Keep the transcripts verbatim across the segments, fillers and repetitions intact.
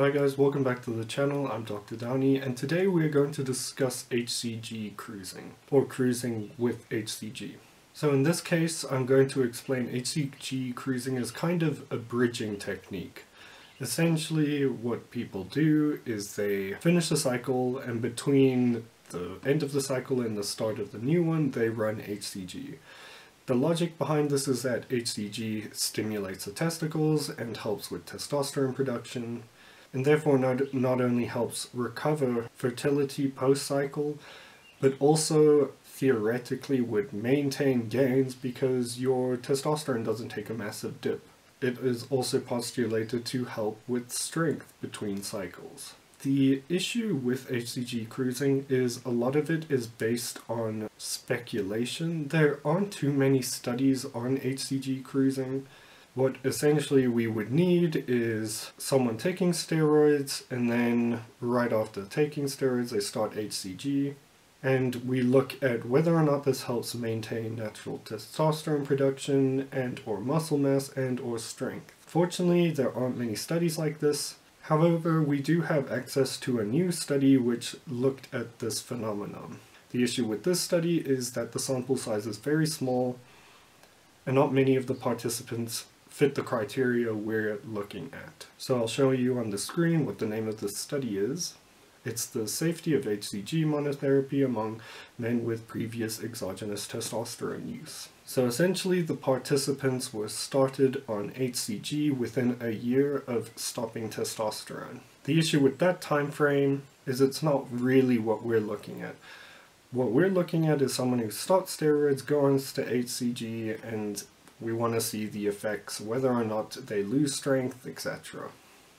Hi guys, welcome back to the channel. I'm Doctor Downey, and today we are going to discuss H C G cruising, or cruising with H C G. So in this case, I'm going to explain H C G cruising as kind of a bridging technique. Essentially, what people do is they finish a cycle, and between the end of the cycle and the start of the new one, they run H C G. The logic behind this is that H C G stimulates the testicles and helps with testosterone production, and therefore not, not only helps recover fertility post-cycle, but also theoretically would maintain gains because your testosterone doesn't take a massive dip. It is also postulated to help with strength between cycles. The issue with H C G cruising is a lot of it is based on speculation. There aren't too many studies on H C G cruising. What essentially we would need is someone taking steroids, and then right after taking steroids they start H C G, and we look at whether or not this helps maintain natural testosterone production and or muscle mass and or strength. Fortunately, there aren't many studies like this. However, we do have access to a new study which looked at this phenomenon. The issue with this study is that the sample size is very small and not many of the participants fit the criteria we're looking at. So I'll show you on the screen what the name of this study is. It's the safety of H C G monotherapy among men with previous exogenous testosterone use. So essentially, the participants were started on H C G within a year of stopping testosterone. The issue with that time frame is it's not really what we're looking at. What we're looking at is someone who starts steroids, goes to H C G, and we want to see the effects, whether or not they lose strength, et cetera.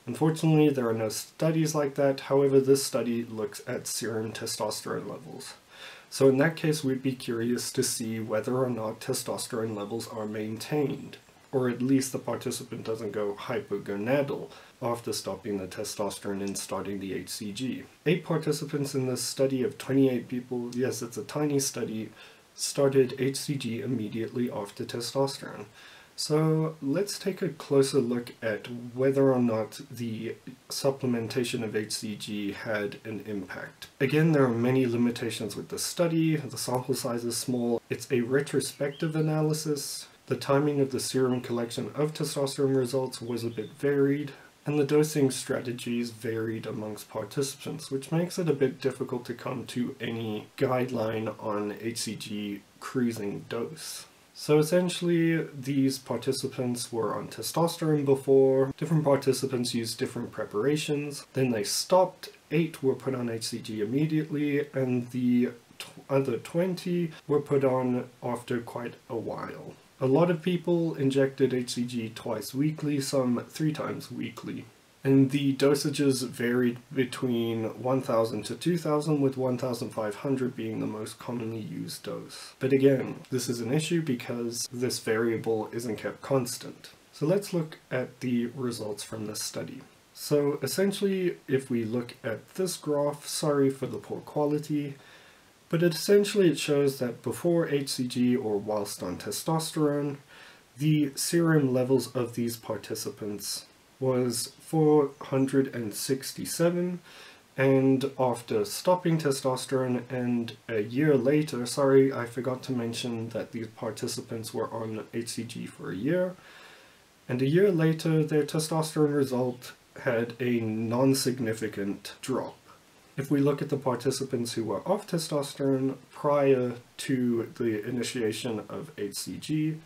Unfortunately, there are no studies like that. However, this study looks at serum testosterone levels. So in that case, we'd be curious to see whether or not testosterone levels are maintained, or at least the participant doesn't go hypogonadal after stopping the testosterone and starting the H C G. Eight participants in this study of twenty-eight people, yes, it's a tiny study, started H C G immediately after testosterone. So let's take a closer look at whether or not the supplementation of H C G had an impact. Again, there are many limitations with this study. The sample size is small. It's a retrospective analysis. The timing of the serum collection of testosterone results was a bit varied, and the dosing strategies varied amongst participants, which makes it a bit difficult to come to any guideline on H C G cruising dose. So essentially, these participants were on testosterone before, different participants used different preparations, then they stopped, eight were put on H C G immediately, and the other twenty were put on after quite a while. A lot of people injected H C G twice weekly, some three times weekly. And the dosages varied between one thousand to two thousand, with one thousand five hundred being the most commonly used dose. But again, this is an issue because this variable isn't kept constant. So let's look at the results from this study. So essentially, if we look at this graph, sorry for the poor quality, but essentially it shows that before H C G or whilst on testosterone, the serum levels of these participants was four hundred sixty-seven, and after stopping testosterone and a year later, sorry, I forgot to mention that these participants were on H C G for a year, and a year later their testosterone result had a non-significant drop. If we look at the participants who were off testosterone prior to the initiation of H C G,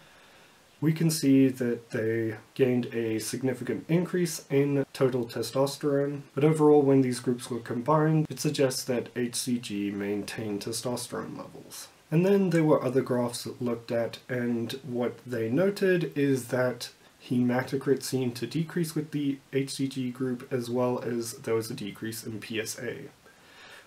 we can see that they gained a significant increase in total testosterone, but overall when these groups were combined, it suggests that H C G maintained testosterone levels. And then there were other graphs looked at, and what they noted is that hematocrit seemed to decrease with the H C G group, as well as there was a decrease in P S A,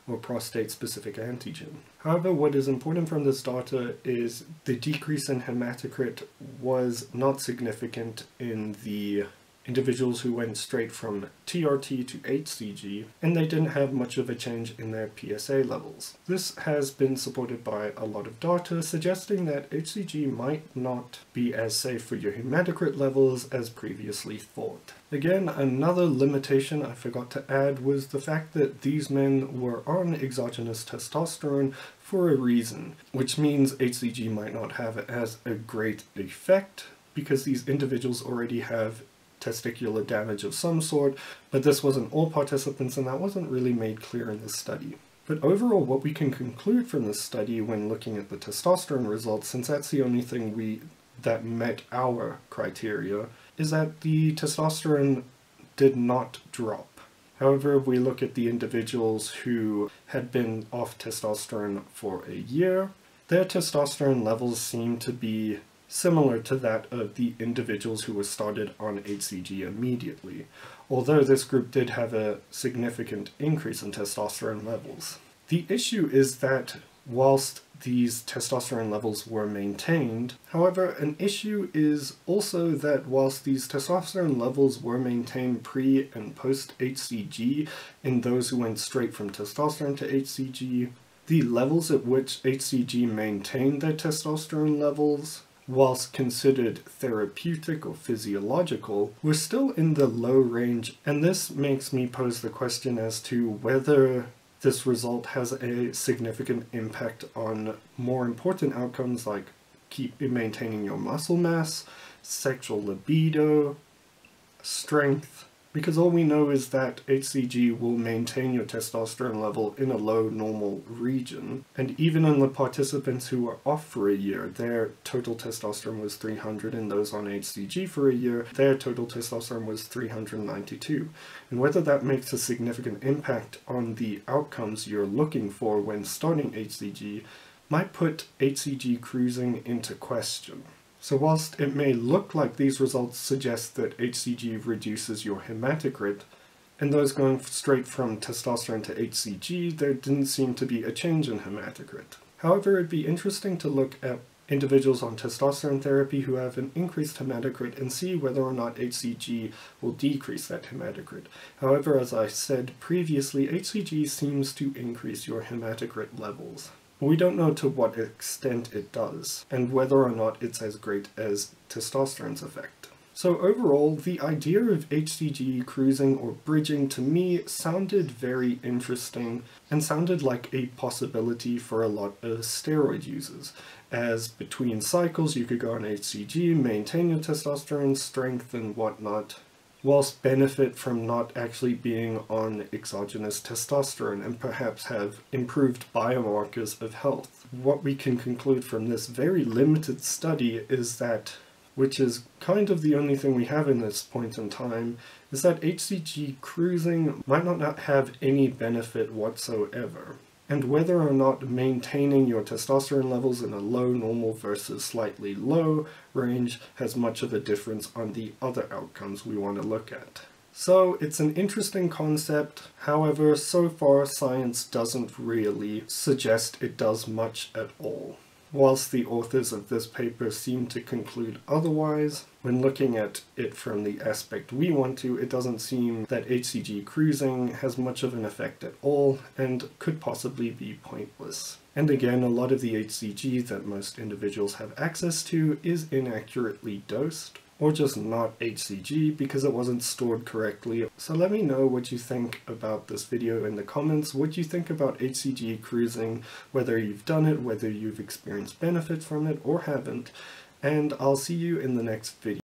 or prostate-specific antigen. However, what is important from this data is the decrease in hematocrit was not significant in the individuals who went straight from T R T to H C G, and they didn't have much of a change in their P S A levels. This has been supported by a lot of data suggesting that H C G might not be as safe for your hematocrit levels as previously thought. Again, another limitation I forgot to add was the fact that these men were on exogenous testosterone for a reason, which means H C G might not have as a great effect because these individuals already have testicular damage of some sort, but this wasn't all participants and that wasn't really made clear in this study. But overall, what we can conclude from this study when looking at the testosterone results, since that's the only thing we that met our criteria, is that the testosterone did not drop. However, if we look at the individuals who had been off testosterone for a year, their testosterone levels seem to be similar to that of the individuals who were started on H C G immediately, although this group did have a significant increase in testosterone levels. The issue is that whilst these testosterone levels were maintained, however, an issue is also that whilst these testosterone levels were maintained pre and post H C G in those who went straight from testosterone to H C G, the levels at which H C G maintained their testosterone levels, whilst considered therapeutic or physiological, were still in the low range, and this makes me pose the question as to whether this result has a significant impact on more important outcomes like keep maintaining your muscle mass, sexual libido, strength, because all we know is that H C G will maintain your testosterone level in a low normal region, and even in the participants who were off for a year, their total testosterone was three hundred, and those on H C G for a year, their total testosterone was three hundred ninety-two. And whether that makes a significant impact on the outcomes you're looking for when starting H C G might put H C G cruising into question. So whilst it may look like these results suggest that H C G reduces your hematocrit, in those going straight from testosterone to H C G, there didn't seem to be a change in hematocrit. However, it'd be interesting to look at individuals on testosterone therapy who have an increased hematocrit and see whether or not H C G will decrease that hematocrit. However, as I said previously, H C G seems to increase your hematocrit levels. We don't know to what extent it does, and whether or not it's as great as testosterone's effect. So overall, the idea of H C G cruising or bridging to me sounded very interesting, and sounded like a possibility for a lot of steroid users, as between cycles you could go on H C G, maintain your testosterone strength and whatnot, whilst benefit from not actually being on exogenous testosterone and perhaps have improved biomarkers of health. What we can conclude from this very limited study is that, which is kind of the only thing we have in this point in time, is that H C G cruising might not have any benefit whatsoever. And whether or not maintaining your testosterone levels in a low normal versus slightly low range has much of a difference on the other outcomes we want to look at. So it's an interesting concept, however, so far science doesn't really suggest it does much at all. Whilst the authors of this paper seem to conclude otherwise, when looking at it from the aspect we want to, it doesn't seem that H C G cruising has much of an effect at all, and could possibly be pointless. And again, a lot of the H C G that most individuals have access to is inaccurately dosed, or just not H C G because it wasn't stored correctly. So let me know what you think about this video in the comments. What you think about H C G cruising, whether you've done it, whether you've experienced benefit from it or haven't, and I'll see you in the next video.